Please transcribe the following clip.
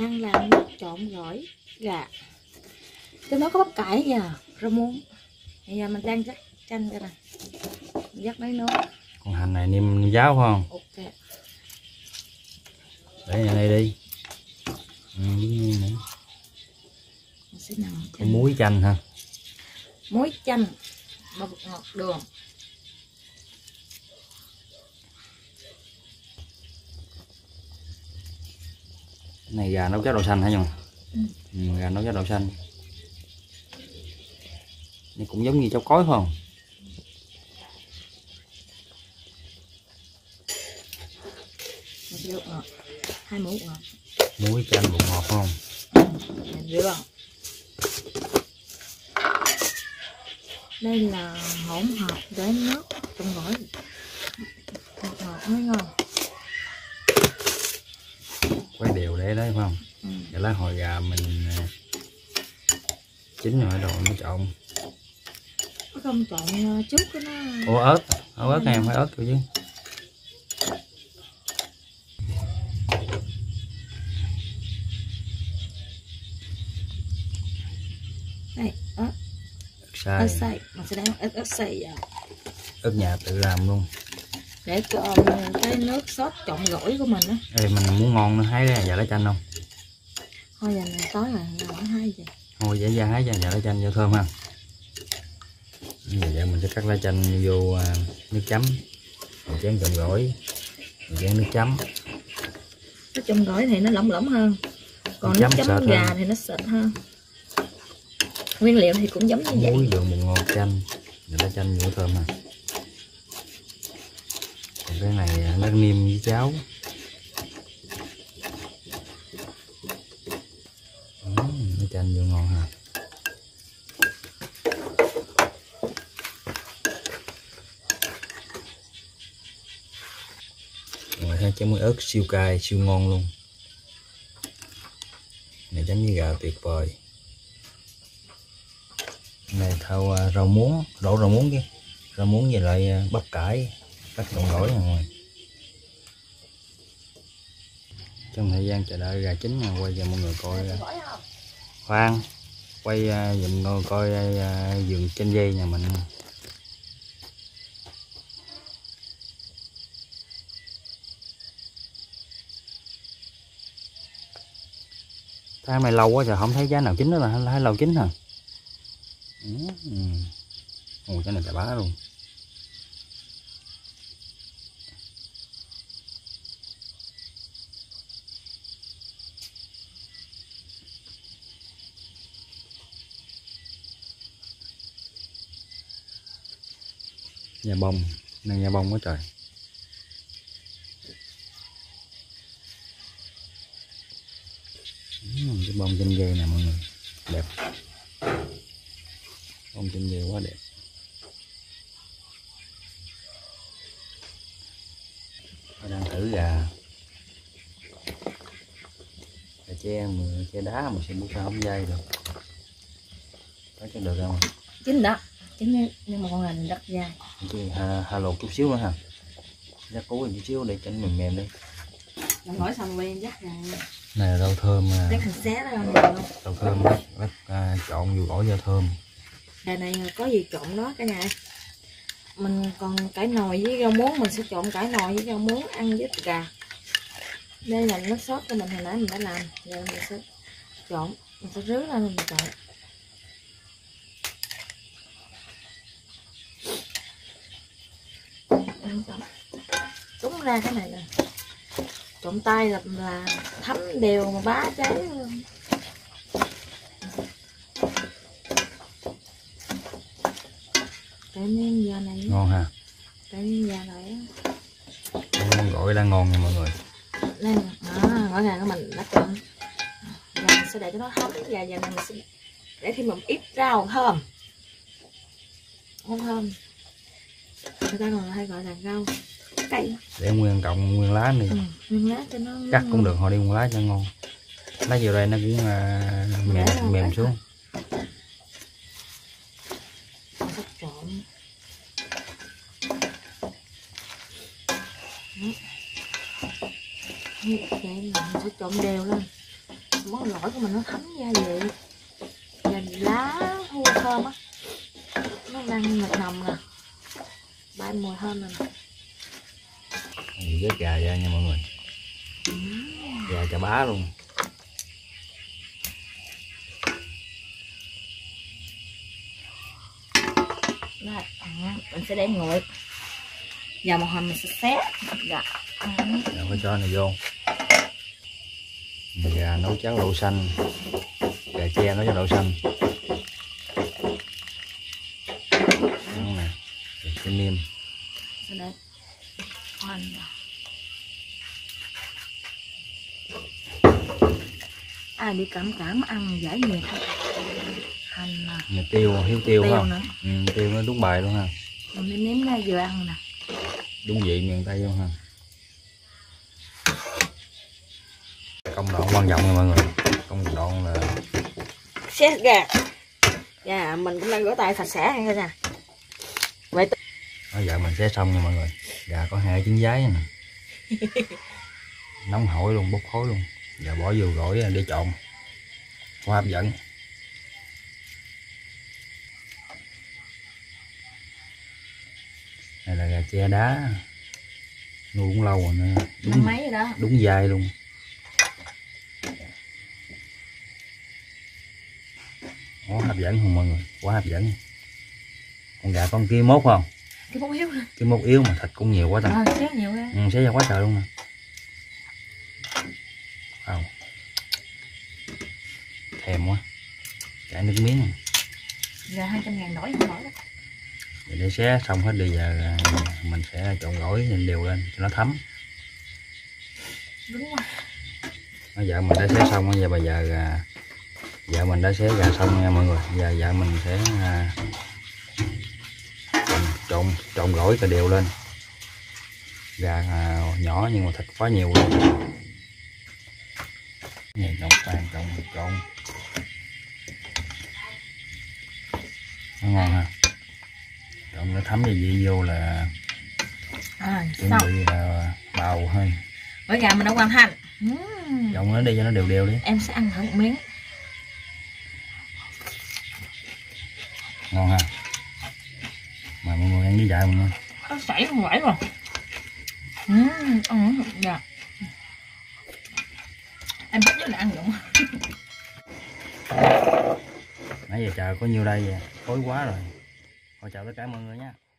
đang làm nước trộn gỏi gà. Trong đó có bắp cải và rau muống. Bây giờ mình đang rắc chanh ra nè, rắc lấy nước. Còn hành này nêm giáo phải không? Ok. Để này đi. Có muối chanh ha. Muối chanh, bột ngọt, đường. Cái này gà nấu cháo đậu xanh hả Nhung? Gà nấu cháo đậu xanh. Này cũng giống như cháo cói phải không? Ngọt. 2 muỗng ngọt. Muối chanh bột ngọt không? Dữ không? Đây là hỗn hợp để nước trong gỏi ngọt ngọt mới ngon. Quay đều để đấy phải không? Để lá hồi gà mình chín rồi đồ nó trộn. Nó không trộn trước cái nó. Ủa ớt, ớt này phải ớt rồi chứ. Đây, ớt. Ớt xay, mình sẽ đánh ớt xay vào. Ớt nhà tự làm luôn. Để cho cái nước sốt trộn gỏi của mình á. Ê, mình muốn ngon nó hái ra dạ lá chanh không? Thôi giờ này tối rồi, giờ bỏ hái vậy. Thôi dễ ra hái ra dạ lá chanh vô thơm ha. Giờ mình sẽ cắt lá chanh vô nước chấm. Mình chén trộn gỏi, mình chén nước chấm. Nó trộn gỏi thì nó lỏng hơn. Còn nước chấm gà hơn. Thì nó sệt hơn. Nguyên liệu thì cũng giống như muối, vậy. Muối đường bột ngọt chanh, để lá chanh vô thơm à. Còn cái này nó niêm với cháo. Lá chanh vô ngon ha. Rồi ha, chấm muối ớt siêu cay, siêu ngon luôn. Này chấm với gà tuyệt vời. Này thao rau muống, đổ rau muống kia, rau muống với lại bắp cải, cắt trộn gỏi ngoài. Trong thời gian chờ đợi gà chín mà quay về mọi người coi khoan, quay dùm người coi vườn chanh dây nhà mình. Tháng này lâu quá trời không thấy giá nào chín nữa là thấy lâu chín hả? Ôi cái này chả bá luôn. Nhà bông, này nhà bông quá trời. Cái bông chanh dây nè mọi người, đẹp. Bông chanh dây quá đẹp. Tôi đang thử gà tre, mà tre đá mà sẽ buộc ra không dây được. Có cho được không? Chính đó, chính nhưng mà con này mình đắt dai. Hà lột chút xíu nữa hả? Rắc củ chút xíu để cho nó mềm mềm đi. Mình hỏi xong bên rắc này. Này là rau thơm à. Rắc mình xé ra không? Rau thơm rắc trộn vừa gỏi vô thơm. Đà này có gì trộn đó cả nhà. Mình còn cải nồi với rau muống, mình sẽ trộn cải nồi với rau muống ăn với gà. Đây là nước sốt của mình hồi nãy mình đã làm. Giờ mình sẽ trộn, mình sẽ rưới lên mình trộn. Đúng ra cái này là trộn tay là thấm đều mà bá cháy luôn. Giờ này. Ngon ha. Giờ này. Món gỏi đang ngon nha mọi người. Đây à, gỏi gà của mình đã trộn. Giờ mình sẽ để cho nó thấm. Giờ này mình sẽ để thêm một ít rau thơm. Không thơm. Người ta còn hay gọi là rau cây. Để nguyên cọng nguyên lá này. Nguyên lá cho nó. Cắt cũng được, họ đi nguyên lá cho ngon. Lá vào đây nó cũng mềm xuống. Vậy mình sẽ trộn đều lên. món gỏi của mình nó thấm gia vị dành lá hương thơm á, nó đang ngập nồng nè, bay mùi thơm này nè. Vớt gà ra nha mọi người, gà chà bá luôn. Đó, mình sẽ để nguội. Giờ một hồi mình sẽ xé gà. Rồi phải cho này vô. Gà nấu cháo đậu xanh, gà tre nấu cháo đậu xanh. Đúng nè, cái niêm. Sau đây, khoan vào. Ai đi cảm ăn giải nhiệt thôi. Hành nè. Nhà tiêu, hiếu tiêu không? Tiêu nó đúng bài luôn ha. Mình nếm ra vừa ăn nè. Đúng vị miền Tây luôn ha. Công đoạn quan trọng nha mọi người, công đoạn là xé gà. Dạ mình cũng đang rửa tay sạch sẽ hay nè. Vậy bây giờ mình xé xong nha mọi người, gà có hai trứng giấy nè. Nóng hổi luôn, bốc khói luôn. Giờ bỏ vô gỏi để trộn, quá hấp dẫn. Đây là gà tre đá, nuôi cũng lâu rồi nữa, đúng mấy rồi đó, đúng dai luôn. Quá hấp dẫn không mọi người, quá hấp dẫn. Con gà con kia mốt không? Cái mốt yếu hả? Cái mốt yếu mà thịt cũng nhiều quá ta. Xé nhiều ra. Ừ, xé ra quá trời luôn nè. Wow. Thèm quá, chảy nước miếng này. Gà 200.000 nổi không nổi đó. Để xé xong hết bây giờ mình sẽ trộn gỏi đều lên cho nó thấm. Đúng rồi. Bây giờ mình đã xé xong, bây giờ vợ mình đã xé gà xong nha mọi người. Giờ vợ mình sẽ trộn gỏi cho đều lên. Gà nhỏ nhưng mà thịt quá nhiều luôn. Này trộn. Nó ngon ha. Trộn nó thấm gia vị vô là chuẩn bị là bào hơi. Với gà mình đã hoàn thành. Trộn nó đi cho nó đều đi. Em sẽ ăn thử một miếng. Ngon ha. Mà mọi người ăn với dại mình luôn. Nó sảy không phải rồi. Ăn dạ. Em thích nhất là ăn rụng. Nãy giờ trời có nhiêu đây vậy? Tối quá rồi. Thôi chào tất cả mọi người nha.